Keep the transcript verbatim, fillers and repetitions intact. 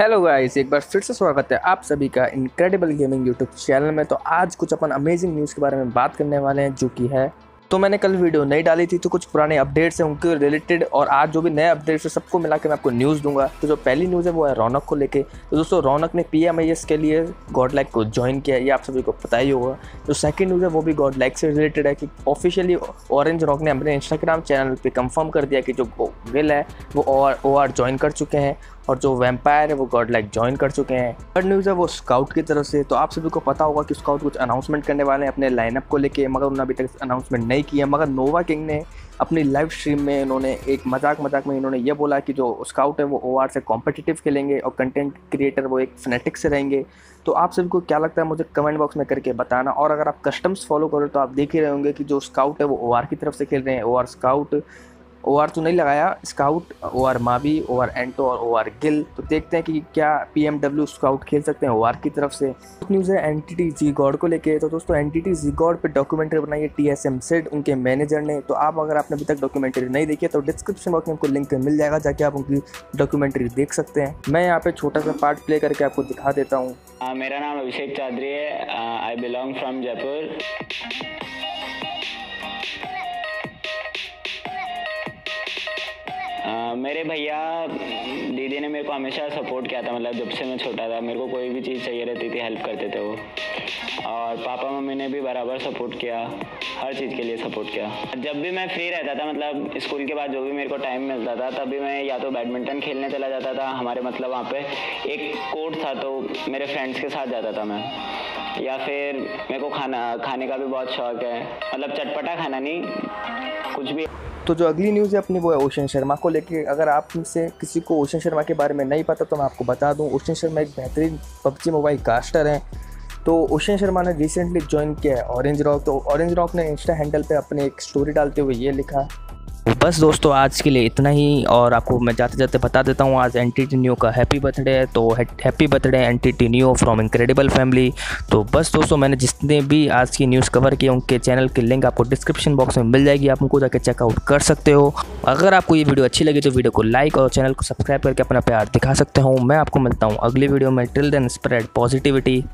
Hello guys, एक बार फिर से स्वागत है आप सभी का इनक्रेडिबल गेमिंग यूट्यूब चैनल में। तो आज कुछ अपन अमेजिंग न्यूज़ के बारे में बात करने वाले हैं, जो कि है, तो मैंने कल वीडियो नहीं डाली थी, तो कुछ पुराने अपडेट्स हैं उनके रिलेटेड, और आज जो भी नए अपडेट्स हैं सबको मिला के मैं आपको न्यूज़ दूंगा। तो जो पहली न्यूज़ है वो है रौनक को लेके। तो दोस्तों, रौनक ने पीएमआईएस के लिए गॉड लाइक को ज्वाइन किया, ये आप सभी को पता ही होगा। जो सेकंड न्यूज़ है वो भी गॉड लाइक से रिलेटेड है कि ऑफिशियली ऑरेंज रॉक ने अपने इंस्टाग्राम चैनल पर कंफर्म कर दिया कि जो विल है वो ओ आर ज्वाइन कर चुके हैं, और जो वैम्पायर है वो गॉड लाइक ज्वाइन कर चुके हैं। थर्ड न्यूज़ है वो स्काउट की तरफ से। तो आप सभी को पता होगा कि स्काउट कुछ अनाउंसमेंट करने वाले हैं अपने लाइनअप को लेके, मगर उन्होंने अभी तक अनाउंसमेंट नहीं किया। मगर नोवा किंग ने अपनी लाइव स्ट्रीम में इन्होंने एक मजाक मजाक में इन्होंने ये बोला कि जो स्काउट है वो ओ आर से कॉम्पिटिटिव खेलेंगे और कंटेंट क्रिएटर वो एक फ्नेटिक से रहेंगे। तो आप सभी को क्या लगता है मुझे कमेंट बॉक्स में करके बताना। और अगर आप कस्टम्स फॉलो करो तो आप देख ही रहे होंगे कि जो स्काउट है वो ओ आर की तरफ से खेल रहे हैं। O R scout, O R तो नहीं लगाया scout, O R Mavi, O R एंटो और ओ आर गिल। तो देखते हैं कि क्या पी एम डब्ल्यू स्काउट खेल सकते हैं ओ आर की तरफ से। न्यूज़ है एंटिटी जी गॉड को लेके। तो दोस्तों, एंटिटी जी गॉड पे डॉक्यूमेंट्री बनाई है टी एस एम सेड उनके मैनेजर ने। तो आप अगर आपने अभी तक डॉक्यूमेंट्री नहीं देखी है तो डिस्क्रिप्शन बॉक्स में आपको लिंक मिल जाएगा, जाके आप उनकी डॉक्यूमेंट्री देख सकते हैं। मैं यहाँ पे छोटा सा पार्ट प्ले करके आपको दिखा देता हूँ। uh, मेरा नाम अभिषेक चौधरी है, I belong from Jaipur. Uh, मेरे भैया दीदी ने मेरे को हमेशा सपोर्ट किया था, मतलब जब से मैं छोटा था मेरे को कोई भी चीज़ चाहिए रहती थी हेल्प करते थे वो, और पापा मम्मी ने भी बराबर सपोर्ट किया, हर चीज़ के लिए सपोर्ट किया। जब भी मैं फ्री रहता था, मतलब स्कूल के बाद जो भी मेरे को टाइम मिलता था, तभी मैं या तो बैडमिंटन खेलने चला जाता था, हमारे मतलब वहाँ पे एक कोर्ट था तो मेरे फ्रेंड्स के साथ जाता था मैं, या फिर मेरे को खाना खाने का भी बहुत शौक है, मतलब चटपटा खाना नहीं कुछ भी। तो जो अगली न्यूज़ है अपनी वो है ओशन शर्मा को लेके। अगर आप से किसी को ओशन शर्मा के बारे में नहीं पता तो मैं आपको बता दूं, ओशन शर्मा एक बेहतरीन पबजी मोबाइल कास्टर हैं। तो ओशन शर्मा ने रिसेंटली ज्वाइन किया है ऑरेंज रॉक। तो ऑरेंज रॉक ने इंस्टा हैंडल पे अपने एक स्टोरी डालते हुए ये लिखा। बस दोस्तों, आज के लिए इतना ही, और आपको मैं जाते जाते बता देता हूँ आज एंटीटोनियो का हैप्पी बर्थडे है। तो हैप्पी बर्थडे एंटीटोनियो फ्रॉम इनक्रेडिबल फैमिली। तो बस दोस्तों, मैंने जितने भी आज की न्यूज़ कवर किए उनके चैनल की लिंक आपको डिस्क्रिप्शन बॉक्स में मिल जाएगी, आप उनको जाकर चेकआउट कर सकते हो। अगर आपको ये वीडियो अच्छी लगी तो वीडियो को लाइक और चैनल को सब्सक्राइब करके अपना प्यार दिखा सकते हो। मैं आपको मिलता हूँ अगली वीडियो में। Till then, spread positivity.